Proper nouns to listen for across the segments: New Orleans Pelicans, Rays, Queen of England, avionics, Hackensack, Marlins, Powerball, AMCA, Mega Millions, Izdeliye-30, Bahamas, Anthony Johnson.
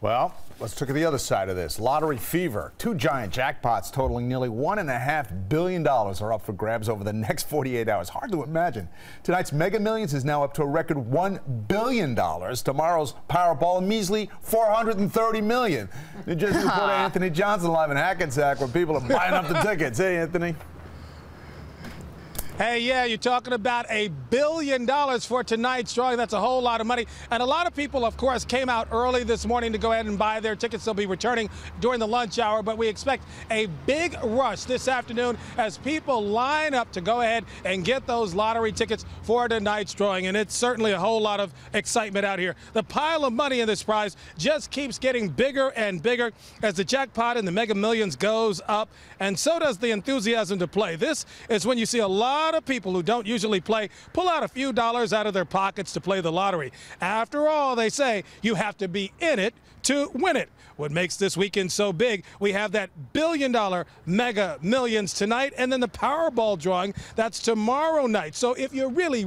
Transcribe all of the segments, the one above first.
Well, let's look at the other side of this. Lottery fever. Two giant jackpots totaling nearly $1.5 billion are up for grabs over the next 48 hours. Hard to imagine. Tonight's Mega Millions is now up to a record $1 billion. Tomorrow's Powerball, measly $430 million. You just reported Anthony Johnson live in Hackensack where people are buying up the tickets. Hey, Anthony. Hey, yeah, you're talking about $1 billion for tonight's drawing. That's a whole lot of money. And a lot of people, of course, came out early this morning to go ahead and buy their tickets. They'll be returning during the lunch hour. But we expect a big rush this afternoon as people line up to go ahead and get those lottery tickets for tonight's drawing. And it's certainly a whole lot of excitement out here. The pile of money in this prize just keeps getting bigger and bigger as the jackpot in the Mega Millions goes up. And so does the enthusiasm to play. This is when you see a lot of people who don't usually play pull out a few dollars out of their pockets to play the lottery. After all, they say you have to be in it to win it. What makes this weekend so big, we have that $1 billion Mega Millions tonight, and then the Powerball drawing that's tomorrow night. So if you're really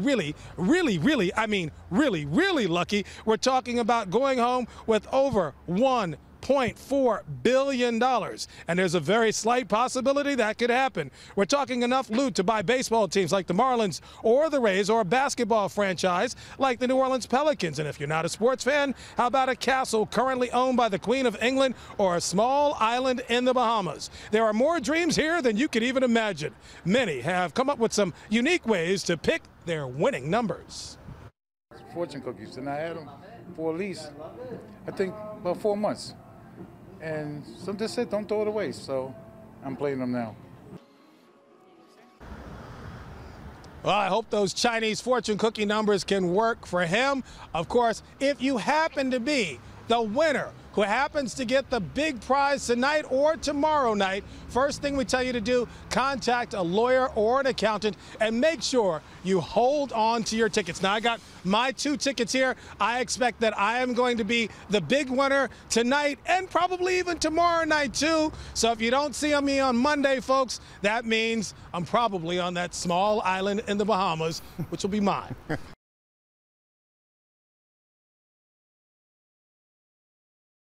lucky, we're talking about going home with over $1.4 billion, and there's a very slight possibility that could happen. We're talking enough loot to buy baseball teams like the Marlins or the Rays, or a basketball franchise like the New Orleans Pelicans. And if you're not a sports fan, how about a castle currently owned by the Queen of England or a small island in the Bahamas? There are more dreams here than you could even imagine. Many have come up with some unique ways to pick their winning numbers. Fortune cookies, and I had them for at least, I think, about 4 months. And something said, don't throw it away. So I'm playing them now. Well, I hope those Chinese fortune cookie numbers can work for him. Of course, if you happen to be the winner who happens to get the big prize tonight or tomorrow night, first thing we tell you to do, contact a lawyer or an accountant and make sure you hold on to your tickets. Now, I got my 2 tickets here. I expect that I am going to be the big winner tonight and probably even tomorrow night, too. So if you don't see me on Monday, folks, that means I'm probably on that small island in the Bahamas, which will be mine.